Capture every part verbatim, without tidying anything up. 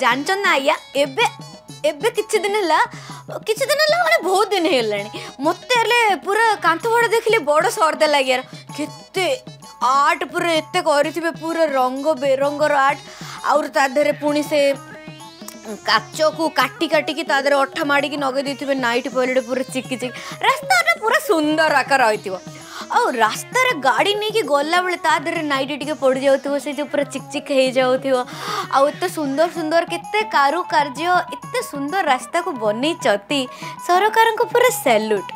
जानचना आया एबे एबे किछि दिन हला किछि दिन हला माने बहुत दिन हेलानी मते हेले पूरा कांथ बड़ देखले बड़ सरदा लाग यार केते आर्ट पूरा एते करिथिबे पूरा रंग बेरंगर आर्ट और ताधरे पुणी से काचो को काटी काटी की ताधरे अठा माडी की नगे दिथिबे नाइट पॉइंट पूरा चिक्की चिक रास्ता पूरा सुंदर आकार आइथिबो आ रास्तार गाड़ी नहीं कि गला बेले ताधरे नाइट टिके पड़ जाऊ से जो पूरा चिकचिक हो जाऊ आउ एत सुंदर सुंदर केते कारुकार्य एत सुंदर रास्ता को बनई चती सरकार को पूरा सैल्यूट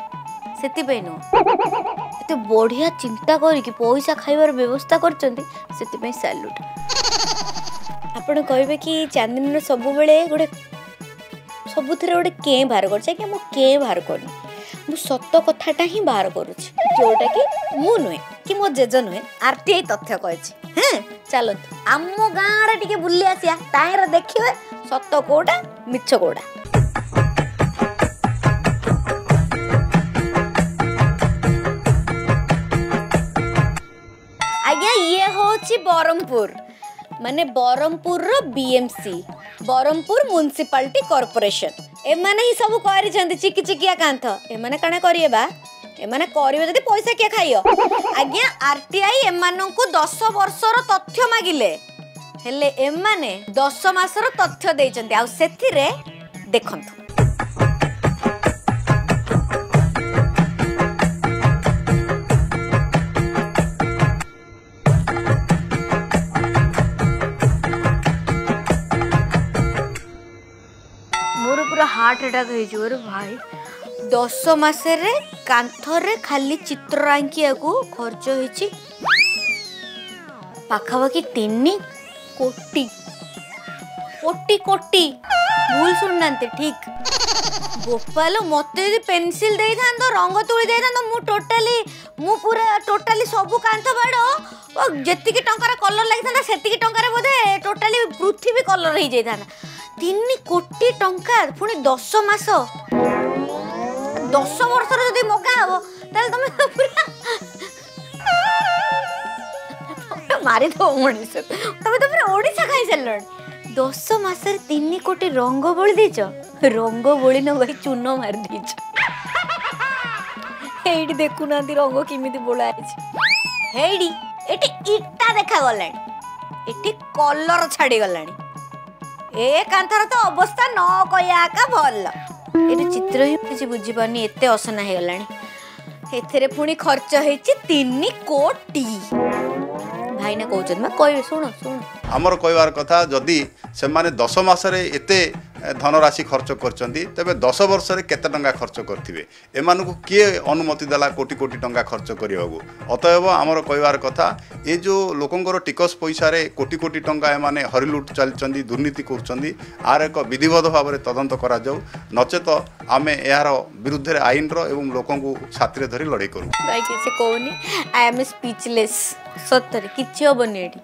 से नुह बढ़िया चिंता करी पैसा खाइबार व्यवस्था करते सैल्यूट आपड़ कहे कि चांदनी सब बेले गोटे सबुथ गोटे के बाहर कर मो के बाहर करनी मु सत कथाटा ही बाहर करुँच जोटा कि मु नुहे कि मो जेज नुहे आरटीआई तथ्य कही हाँ चलत आम गाँव रे बुले आसिया ताहिर देखिए सत कोटा मिछ कोटा आज्ञा ये होछि बरमपुर माने बरमपुर रो बीएमसी बरमपुर म्युनिसिपालिटी कॉर्पोरेशन एमाने ही सब कर चिकी चिकिया कांथ एमाने काना करिए बा एमाने करिए जदि पैसा किए खाइयो आज्ञा आरटीआई एमाननकु दस वर्षर तथ्य मागिले हेले एमाने दस मासर तथ्य देइचंती आ सेथिरे देखंथु हार्ट अटैक हो भाई दस मसर कांथर खाली चित्र आंकिया को खर्च हो पाखापाखि तीन कोटी कोटी कोटी भूल सुनना ठीक गोपाल मत पेनसिल दे था रंग तुली दे था मु टोटाली मु पूरा टोटाली सब कांथ बाड़ जी टकर कलर लगी सेक टकर बोधे टोटाली पृथ्वी कलर हो जाता तीन कोटी टंका पुणी दस मास दस वर्ष जब मगा हे तुम पूरा मारिद तब तुम ओडा खाई सारे दस मास तीन कोटी रंग बोली देच रंग बोली न भाई चून मारिदी ये देखुना रंग किमि बोला इटा देखा गला कलर छाड़ी गला ए कांथर तो अवस्था न कया का भल ए चित्र ही किसी बुझी पानी एते असना हे गलानी एथरे पुणी खर्च हेची तीन कोटी भाई ने कहउछन मा कहबे सुन सुन हमर कहबार कथा जदी से माने दस मास रे एते धनराशि खर्च करचंदी तबे दस वर्ष रे केते टंका खर्च करथिबे एमानु को के अनुमति देला कोटी कोटी टंका खर्च करियो अतएव हमर कहबार कथा ए जो लोकंगर टिकस पैसा रे कोटी कोटी टंका एमाने हरिलुट चलचंदी दुर्नीति करचंदी आर एक विधिवत भाव रे तदंत करा जाऊ नचेत आमे एहार विरुद्ध रे आइन रो एवं लोकंगु छात्रे धरि लड़ाई करू भाई किसे कोनी आई एम स्पीचलेस सत्तर किछि होबनी एडी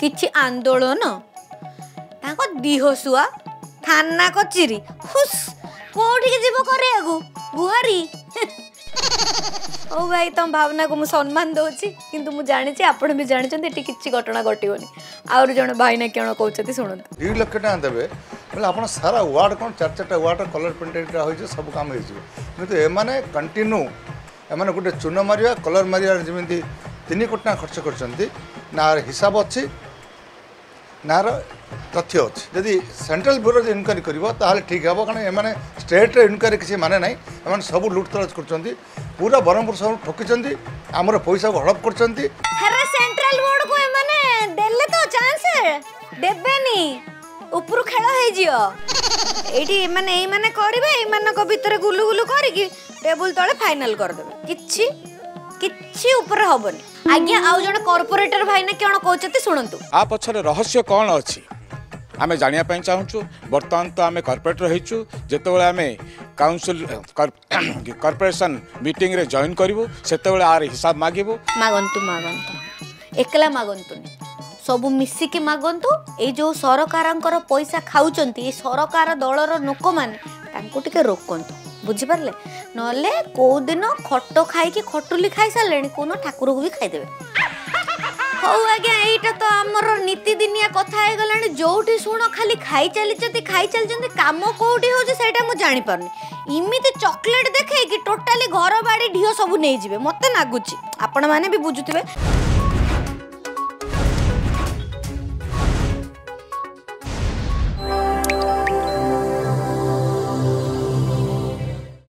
किछि आंदोलन ताको दिहोसुआ थाना कचेरी खुश कौटी के जीव करे आगु बुहारी ओ भाई तुम भावना को मु सम्मान दोछि किंतु मु जानि छी आपण भी जानि छन एटी किछि घटना घटिवनी और जण भाई ना केण कहउछति सुनंत दो लाख टका देबे बोले आपण सारा वार्ड कोन चार चारटा वार्ड कलर पेंटेड रा होइछ सब काम हेजो किंतु ए माने कंटिन्यू ए माने गुटे चून मारिया कलर मारिया जेमिति तीन कोटी खर्च करछंती ना हिसाब अछि ना तथ्य अच्छे जदि सेंट्रल ब्यूरो इनक्वारी कर ठीक हम कारण एम स्टेट इनक्वारी किसी माने ना एम सब लुट तलाश कर पूरा ब्रह्मपुर सब ठकी आमर पैसा को हड़प कर गुलु गुलु टेबल तले फाइनल करदे कि किछि ऊपर हबनी आज्ञा आउ जण कॉर्पोरेटर भाई ने केण कहउछति सुनंतु आ पछरे रहस्य कोन अछि आमे जानिया पय चाहूछु वर्तमान तो आमे कॉर्पोरेटर हेछु जेते बेले आमे काउंसिल कॉर्पोरेशन मीटिंग रे जॉइन करिवो सेते बेले आर हिसाब मागिवो मागंतु मागंतु एकला मागंतु सबु मिसी के मागंतु ए जो सरकारंकर पैसा खाउचंती ए सरकार दलर लोक माने तांको टिके रोकंतु बुझी पारले नले को दिन खटो खाई कि खटुली खाई सारे कौन ठाकुर को भी खाई देबे हौ आज्ञा एटा तो आमर नीतिदिनिया कथा हे गलाणी जोठी सुण खाली खाई चली खाई चली काम कोठी हो सेटा मु जानि परनी इमिते चॉकलेट देखे कि टोटली घर बाड़ी ढियो सब नहीं जिवे मते लागुची आपण माने भी बुझुतिबे।